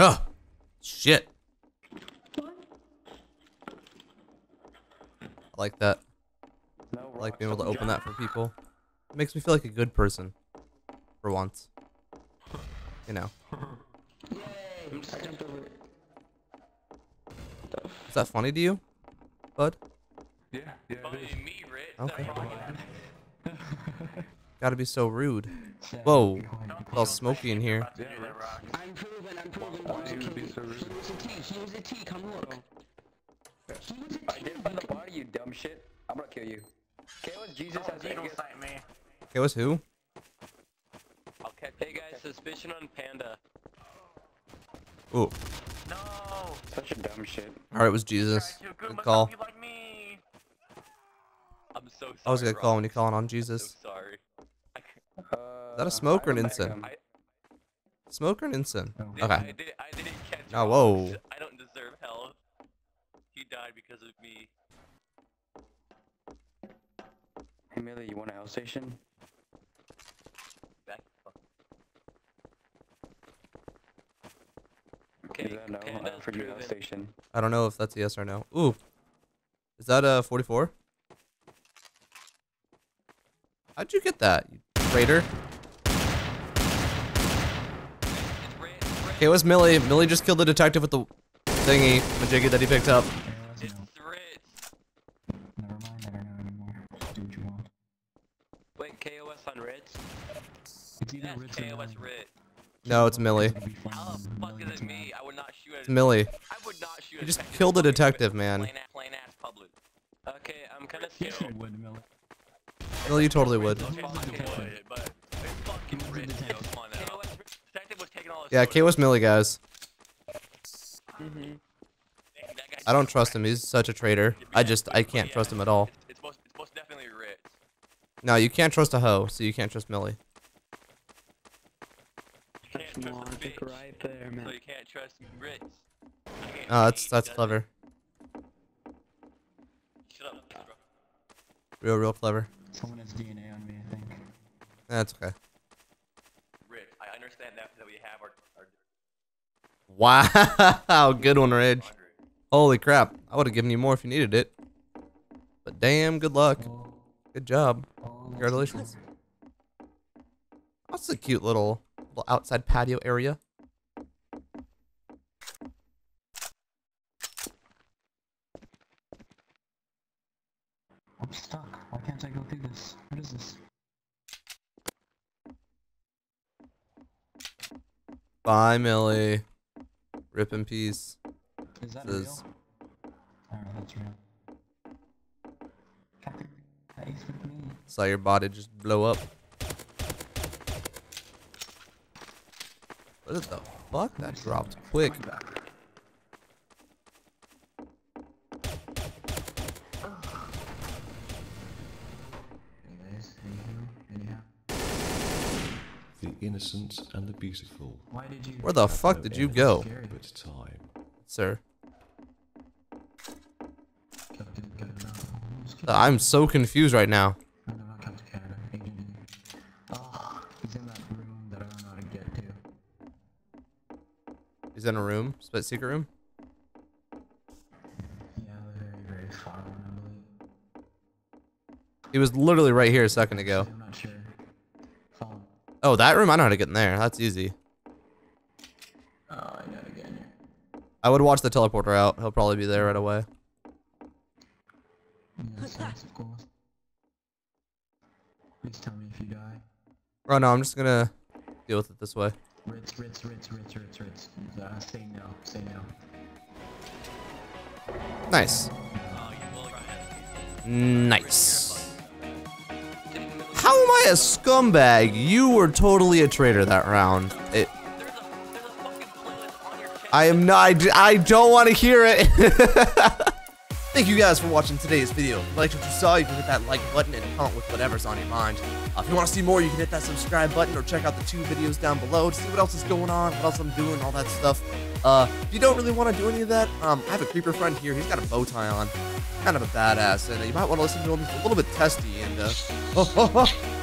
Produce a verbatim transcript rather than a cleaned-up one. Oh, shit. I like that. I like being able to open that for people. It makes me feel like a good person. For once. You know. Yay, I'm just gonna do it. Is that funny to you, bud? Yeah, yeah. Funny to me, Rit. Okay. Gotta be so rude. Whoa. It's all smoky in here. I'm proven, I'm proven. Oh, he was a T, he was a T, come look. He was a T. I didn't find the body, you dumb shit. I'm gonna kill you. Kayla's Jesus has a good sight, man. Kayla's who? Okay, hey guys, suspicion on Panda. Ooh. No! Such a dumb shit. Alright, it was Jesus. Good call. I'm so sorry. I was gonna call when you're calling on Jesus. I'm so sorry. Uh, Is that a smoke or an ensign? Smoke or an ensign? Okay. I, did, I didn't catch oh, whoa. I don't deserve hell. He died because of me. Hey, Millie, you want a house station? Okay, is that no? Panda's for your house station. I don't know if that's a yes or no. Ooh. Is that a forty-four? How'd you get that, you traitor? Okay, it was Millie. Millie just killed the detective with the thingy, the jiggy that he picked up. It's Ritz. Never mind, I don't know anymore. Do what you want. Wait, K O S on Ritz? It's either Ritz K O S Ritz. No, it's Millie. How the fuck is it me? I would not shoot at it. It's Millie. I would not shoot at it. You just killed a detective, man. Plain ass, plain ass public. Okay, I'm kinda scared. You would, Millie. Millie, you totally would. Yeah, K was Millie, guys. Mm-hmm. I don't trust him. He's such a traitor. I just, I can't trust him at all. It's most, it's most definitely Ritz. No, you can't trust a hoe, so you can't trust Millie. That's logic right there, man. So you can't trust Ritz. Oh, that's, that's clever. Shut up, bro. Real, real clever. Someone has D N A on me, I think. That's okay. Ridge, I understand that, that we have our, our... Wow, good one, Ridge. Holy crap, I would have given you more if you needed it. But damn, good luck. Good job. Congratulations. That's a cute little, little outside patio area. I'm stuck. Why can't I go through this? What is this? Bye, Millie. Rip in peace. Is that this real? Oh, that's real. That is with me. Saw your body just blow up. What is the fuck? That dropped quick. The innocent and the beautiful. Why did you Where the fuck did you go? But time. Sir. I'm so confused right now. He's in a room? Split secret room? He was literally right here a second ago. Oh, that room? I know how to get in there. That's easy. Oh, I know how to get in here. I would watch the teleporter out. He'll probably be there right away. Yeah, sense, of course. Please tell me if you die. Oh, no, I'm just gonna deal with it this way. Ritz, Ritz, Ritz, Ritz, Ritz, Ritz. Uh, say no, say no. Nice. Nice. How am I a scumbag? You were totally a traitor that round. It. There's a, there's a fucking playlist on your channel. I am not. I, I don't want to hear it. Thank you guys for watching today's video. If you liked what you saw, you can hit that like button and comment with whatever's on your mind. Uh, if you want to see more, you can hit that subscribe button or check out the two videos down below to see what else is going on, what else I'm doing, all that stuff. Uh, if you don't really want to do any of that, um, I have a creeper friend here. He's got a bow tie on. Kind of a badass, and uh, you might want to listen to him. He's a little bit testy, and uh, oh, oh, oh.